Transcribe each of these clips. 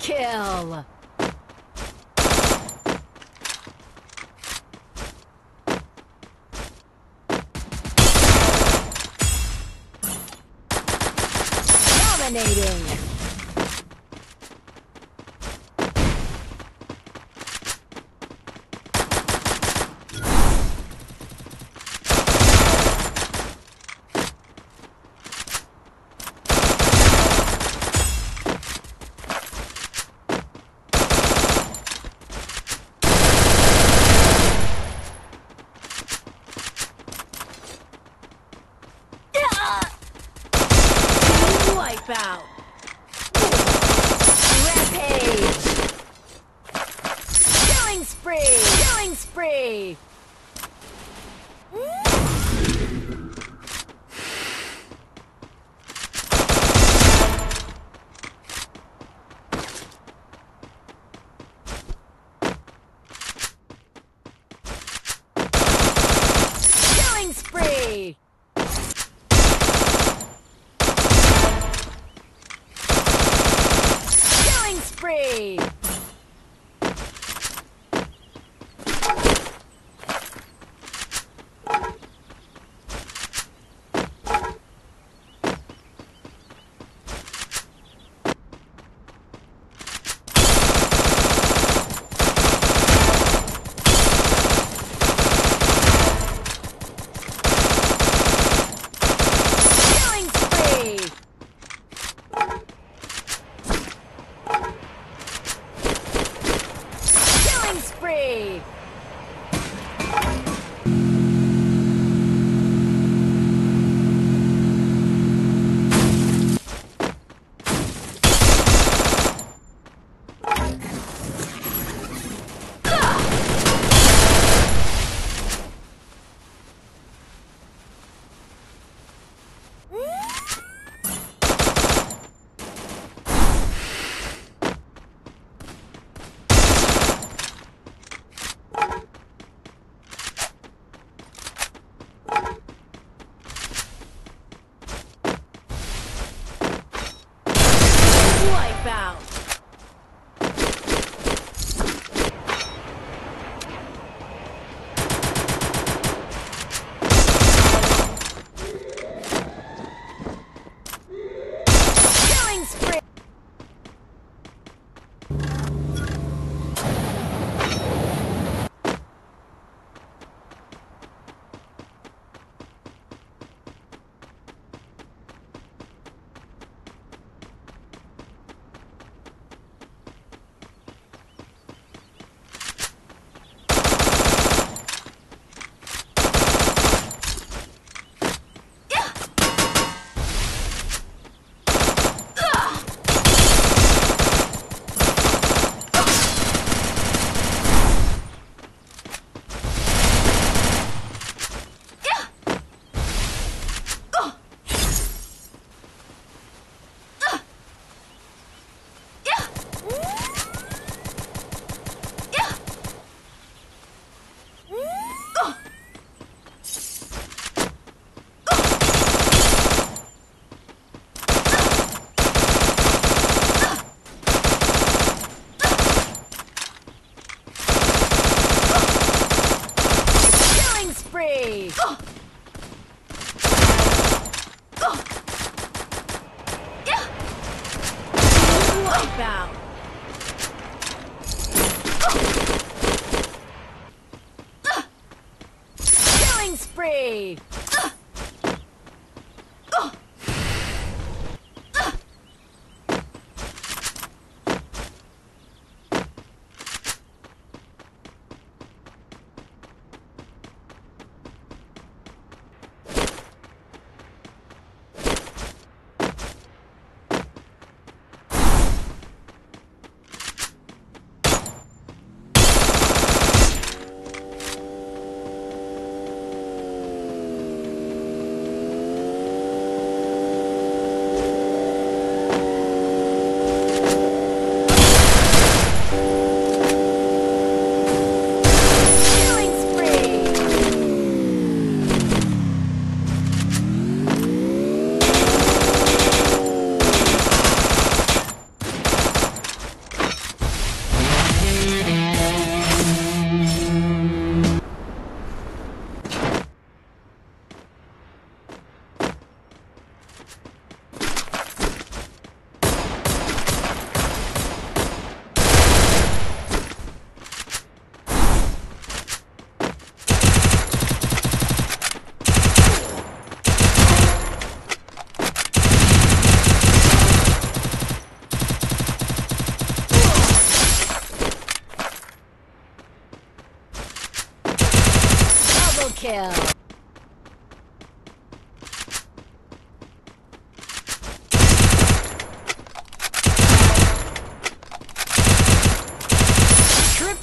Kill. Dominating. Out. Rampage. Killing spree. Killing spree. Killing spree. Free. Spree! Out. Killing spree.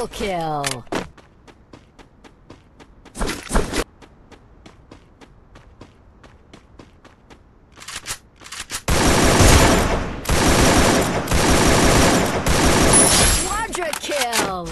Double kill. Quadra kill.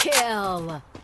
Kill.